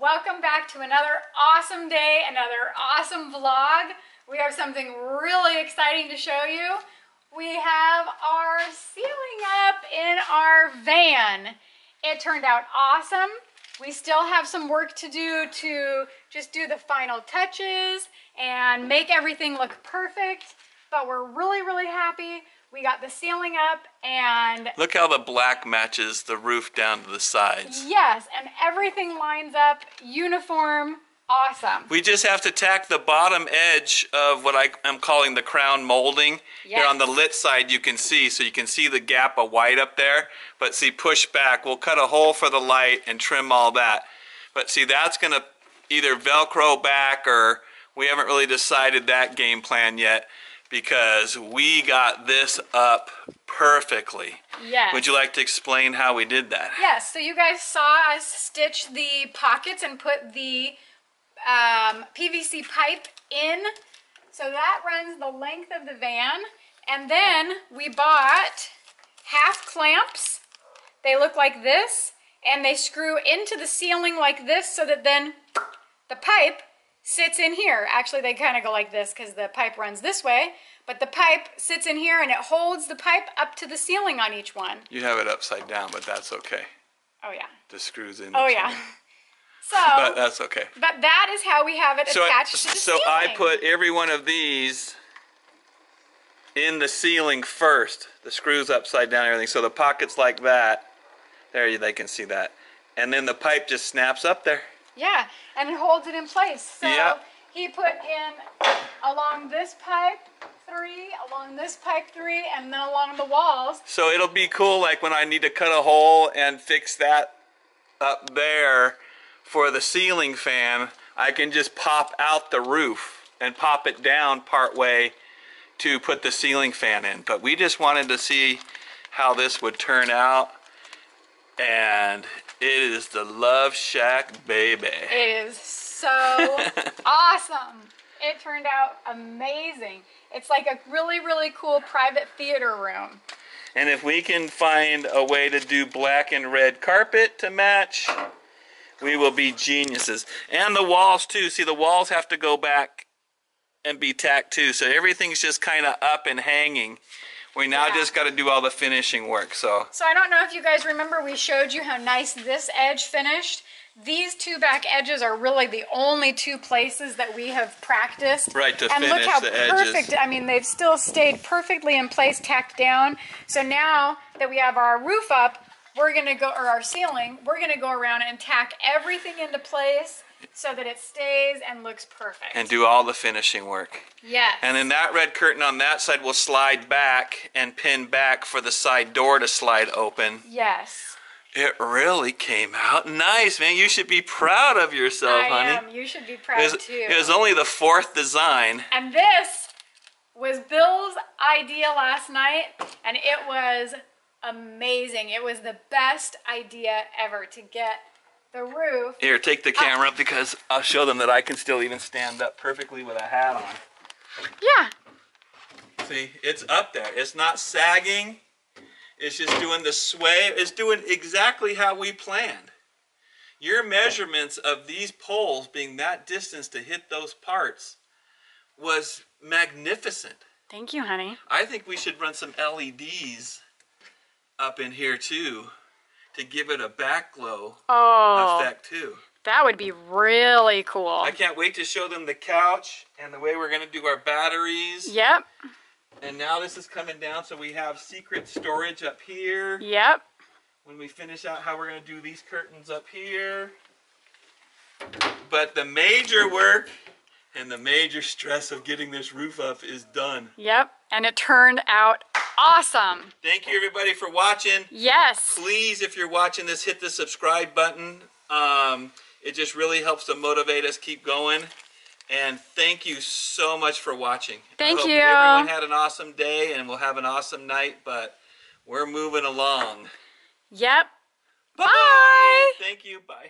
Welcome back to another awesome day, another awesome vlog. We have something really exciting to show you. We have our ceiling up in our van. It turned out awesome. We still have some work to do to just do the final touches and make everything look perfect, but we're really, really happy. We got the ceiling up and... Look how the black matches the roof down to the sides. Yes, and everything lines up uniform. Awesome. We just have to tack the bottom edge of what I am calling the crown molding. Yes. Here on the lit side you can see, so you can see the gap of white up there. But see, push back. We'll cut a hole for the light and trim all that. But see, that's going to either Velcro back, or we haven't really decided that game plan yet, because we got this up perfectly. Yes. Would you like to explain how we did that? Yes. So you guys saw us stitch the pockets and put the PVC pipe in. So that runs the length of the van. And then we bought half clamps. They look like this, and they screw into the ceiling like this, so that then the pipe sits in here. Actually, they kind of go like this because the pipe runs this way, but the pipe sits in here and it holds the pipe up to the ceiling on each one. You have it upside down, but that's okay. Oh yeah. The screws in. Oh yeah. So, but that's okay. But that is how we have it attached to the ceiling. So I put every one of these in the ceiling first. The screws upside down and everything. So the pockets like that. There, they can see that. And then the pipe just snaps up there. Yeah, and it holds it in place. So yep. He put in along this pipe 3, along this pipe 3, and then along the walls. So it'll be cool, like when I need to cut a hole and fix that up there for the ceiling fan, I can just pop out the roof and pop it down part way to put the ceiling fan in. But we just wanted to see how this would turn out, and it is the Love Shack, baby. It is so awesome. It turned out amazing. It's like a really, really cool private theater room. And if we can find a way to do black and red carpet to match, we will be geniuses. And the walls too. See, the walls have to go back and be tacked too. So everything's just kind of up and hanging. We now just got to do all the finishing work. So I don't know if you guys remember, we showed you how nice this edge finished. These two back edges are really the only two places that we have practiced. Right, to and finish the edges. And look how perfect, I mean, they've still stayed perfectly in place, tacked down. So now that we have our roof up, we're going to go, or our ceiling, we're going to go around and tack everything into place so that it stays and looks perfect. And do all the finishing work. Yes. And then that red curtain on that side will slide back and pin back for the side door to slide open. Yes. It really came out nice, man. You should be proud of yourself, honey. I am. You should be proud too. It was only the 4th design. And this was Bill's idea last night, and it was amazing. It was the best idea ever to get the roof. Here, take the camera up, because I'll show them that I can still even stand up perfectly with a hat on. Yeah. See, it's up there. It's not sagging. It's just doing the sway. It's doing exactly how we planned. Your measurements of these poles being that distance to hit those parts was magnificent. Thank you, honey. I think we should run some LEDs up in here too, to give it a backglow effect too. That would be really cool. I can't wait to show them the couch and the way we're gonna do our batteries. Yep. And now this is coming down, so we have secret storage up here. Yep. When we finish out how we're gonna do these curtains up here. But the major work and the major stress of getting this roof up is done. Yep, and it turned out awesome. Thank you everybody for watching. Yes. Please, if you're watching this, hit the subscribe button. It just really helps to motivate us, keep going. And thank you so much for watching. Thank you. Everyone had an awesome day, and we'll have an awesome night, but we're moving along. Yep. Bye. Thank you. Bye.